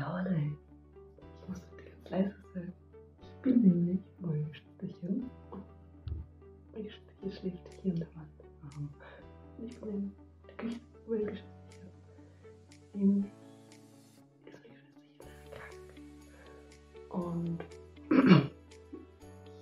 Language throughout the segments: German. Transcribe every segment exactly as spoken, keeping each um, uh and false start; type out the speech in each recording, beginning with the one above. Ja, Leute, ich muss ganz leise sein. Ich bin nämlich mein Schätzchen. Mein Schätzchen schläft hier in der Wand. Mhm. Ich bin mein Schätzchen. Nämlich ist mein Schätzchen krank. Und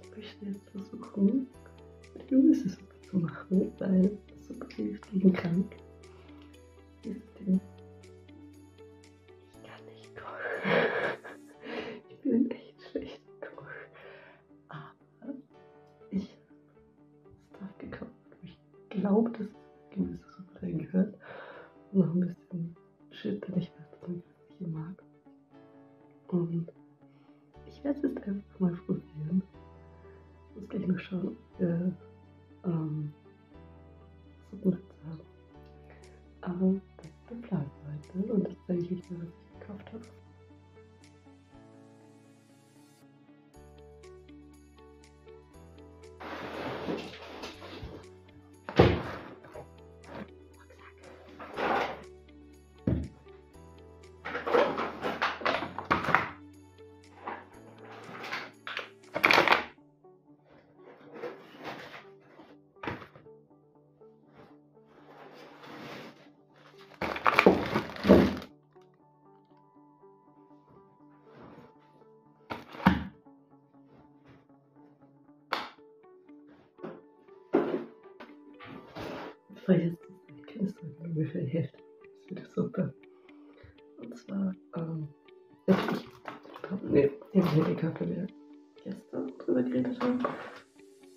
ich möchte jetzt versuchen, mit Gemüsesuppe zu machen, weil Suppe hilft gegen krank. Noch ein bisschen Shit, den ich weiß, was ich mag. Und ich werde es jetzt einfach mal probieren. Ich muss gleich noch schauen, ob wir ähm, Suppenritze haben. Aber das ist der Plan heute und das zeige ich euch mal, was ich gekauft habe. Das war jetzt ein kleines Problem für die Hälfte für die Suppe. Und zwar, ähm, ich hab, ne, ich hab den Kaffee wieder gestern drüber geredet haben.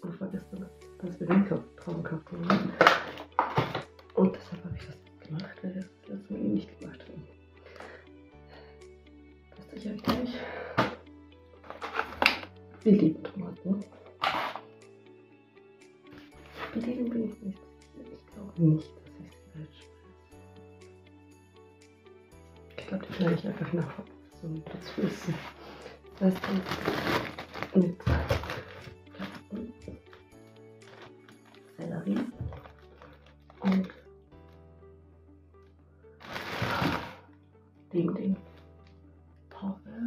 Und vorgestern, als wir den Traum gekauft haben. Und deshalb habe ich das gemacht, weil wir das letzte Mal nicht gemacht haben. Passt euch ja gleich. Wir lieben Tomaten. Belegen bin ich nicht. Ich glaube nicht, dass ich sie falsch schmeiße. Ich glaube, die schneide ich einfach nach so einem Platz Füßen. Das heißt, mit Karten, Sellerie und Ding Ding. Porre.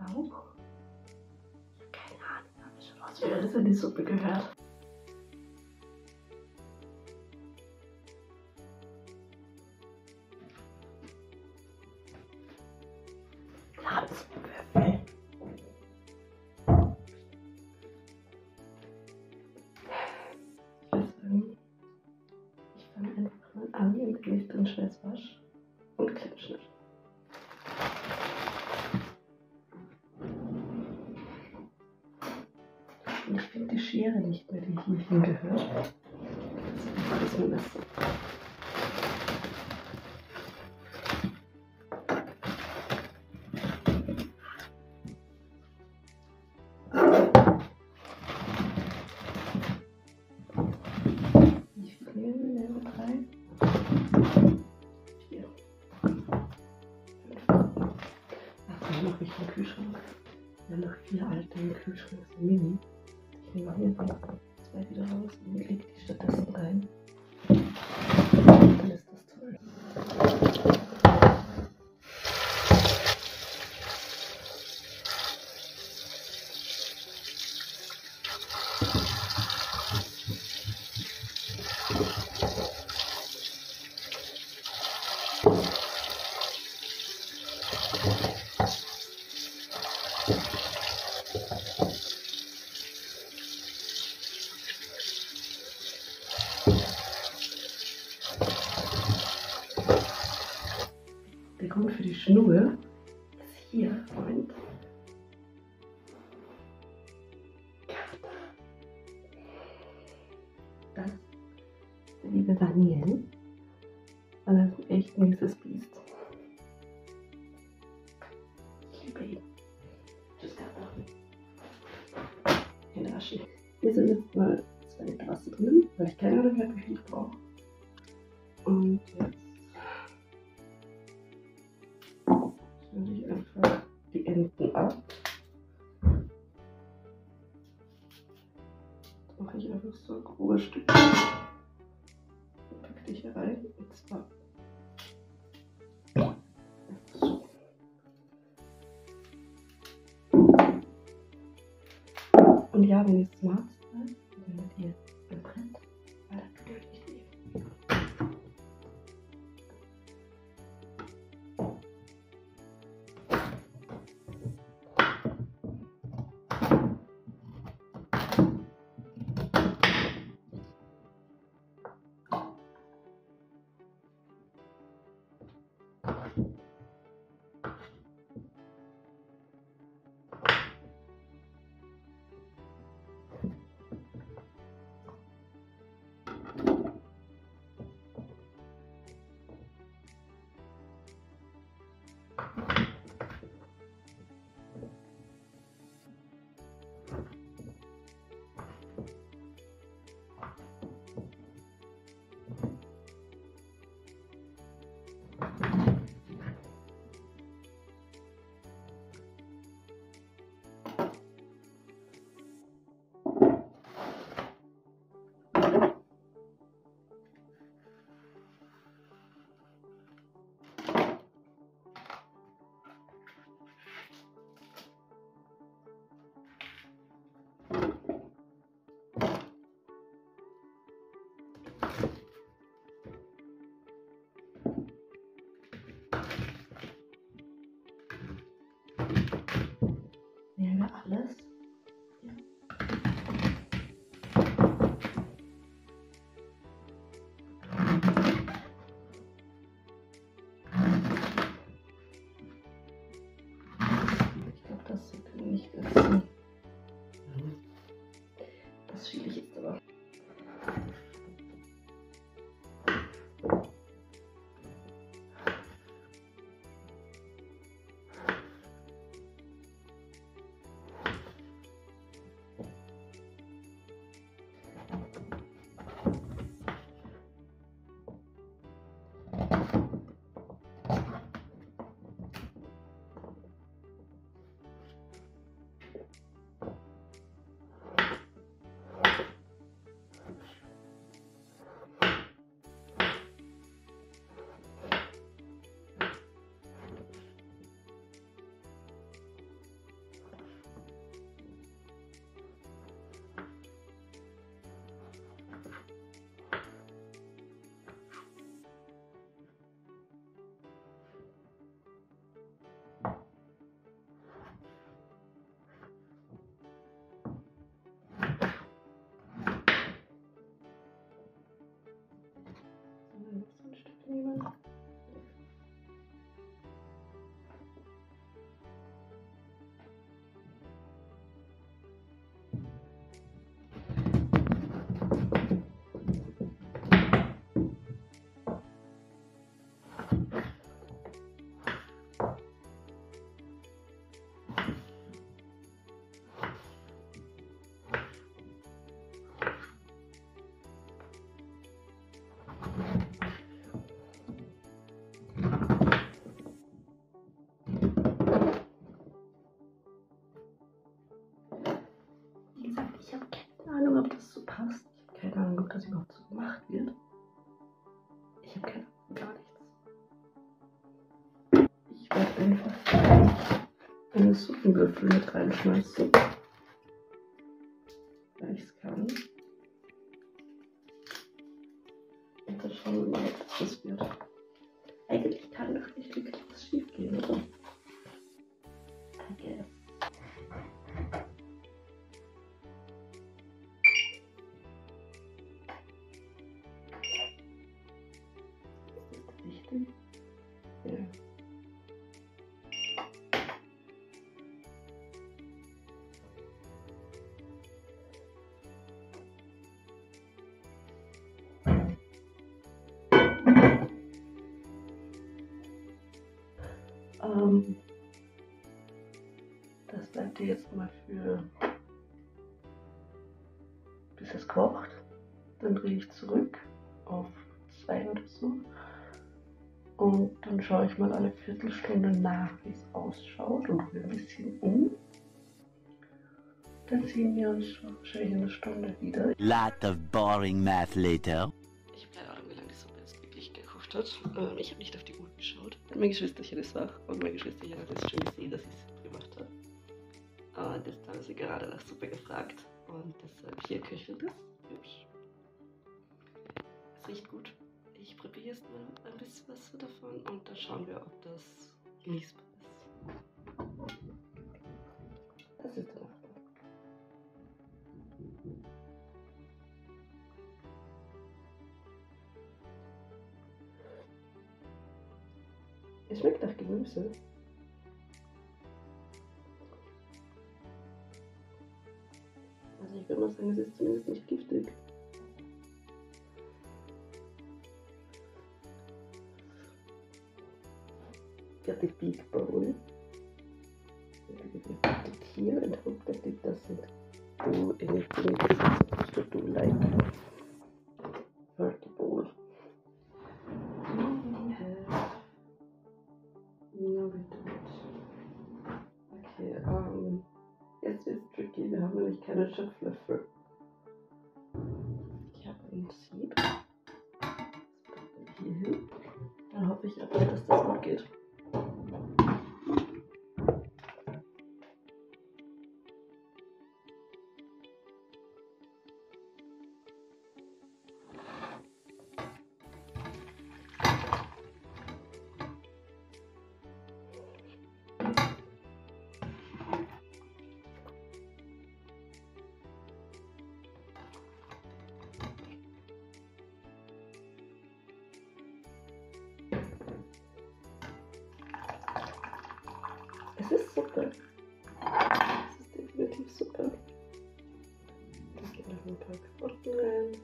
Lauch. Ja, das in die Suppe gehört. Herzwürfel. Ich weiß nicht. Ich fange einfach mal an und gehe ich dann schnell wasch und klipschnitt. Ich finde die Schere nicht mehr, die hier hingehört. Das ist ein Messer. Wie viel nehmen wir? Drei? Vier. Ach, dann mache ich den Kühlschrank. Wir haben noch vier alte im Kühlschrank, das ist ein Mini. Ich nehme hier zwei wieder raus und lege die stattdessen rein. Dann ist das toll. Der Grund für die Schnur ist hier, Freund. Das ist der liebe Daniel. Und das ist ein echt mieses Biest. Ich liebe ihn. Tschüss, Katha. In Asche. Hier sind jetzt mal zwei Tassen drin, weil ich keine Ahnung habe, wie viel ich brauche. Und jetzt nehme ich einfach die Enden ab. Jetzt mache ich einfach so grobe Stücke. Pack dich hier rein. Und zwar Und ja, wenn ihr es magst, dann werdet ihr verbrennt, weil das bedeutet nicht leben. Alles. Ja. Ich glaube, das kann nicht essen. Das schiebe ich jetzt aber. Ich habe keine Ahnung, ob das so passt. Ich habe keine Ahnung, ob das überhaupt so gemacht wird. Ich habe keine Ahnung, gar nichts. Ich werde einfach eine Suppenwürfel mit reinschmeißen, weil ich es kann. Und dann schauen wir mal, ob das wird. Eigentlich kann doch nicht wirklich was schief gehen, oder? I guess. Das bleibt ihr jetzt mal für, bis es kocht. Dann drehe ich zurück auf zwei oder so. Und dann schaue ich mal alle Viertelstunde nach, wie es ausschaut, und rühre ein bisschen um. Dann sehen wir uns wahrscheinlich in einer Stunde wieder. Lot of boring math later. Ich bleibe auch, wie lange die Suppe jetzt wirklich gekocht hat. Ähm, ich habe nicht auf die Uhr geschaut. Mein Geschwisterchen ist wach und mein Geschwisterchen hat es schon gesehen, dass ich es gemacht habe. Und jetzt haben sie gerade nach Suppe gefragt und deshalb hier köchelndes. Hübsch. Es riecht gut. Ich probiere jetzt mal ein bisschen was davon und dann schauen wir, ob das genießbar ist. Das ist doch. Es schmeckt nach Gemüse. Also ich würde mal sagen, es ist zumindest nicht giftig. Got the big bone. Put it here and hope that it doesn't do anything that it's supposed to do, like hurt the bowl. We have no retort. Okay, um, jetzt wird's tricky, wir haben nämlich keine Schöpflöffel. Ich habe ein Sieb. Das packe ich hier hin. Dann hoffe ich aber, dass das gut geht. Es ist Suppe. Es ist definitiv Suppe. Da geht noch ein paar Karotten rein.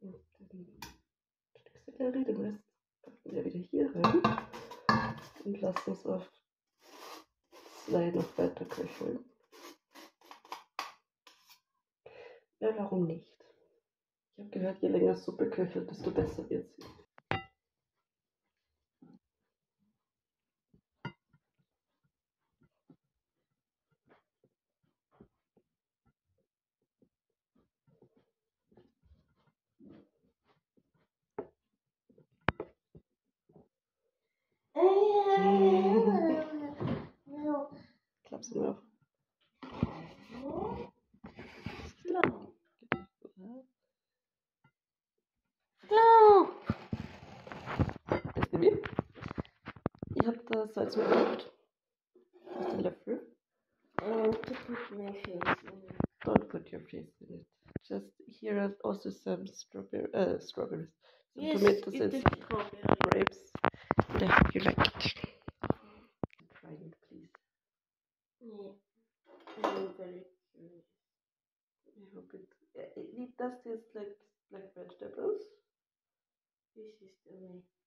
Und dann steckst du wieder den Rest wieder hier rein. Und lasst uns auf zwei noch weiter köcheln. Ja, warum nicht? Ich habe gehört, je länger Suppe köchelt, desto besser wird sie. Klappst du mir auf? Klau! Klau! Das Baby? Ich hab da Salz mitgebracht. Das ist ein Löffel. And to put my face in it. Don't put your face in it. Just here are also some strawberry, uh, strawberries. Some yes, tomatoes and strawberries. Grapes. Yeah, you like it. Try it, please. Yeah. I'm very curious. I hope it, it, it does taste like, like vegetables. This is the way.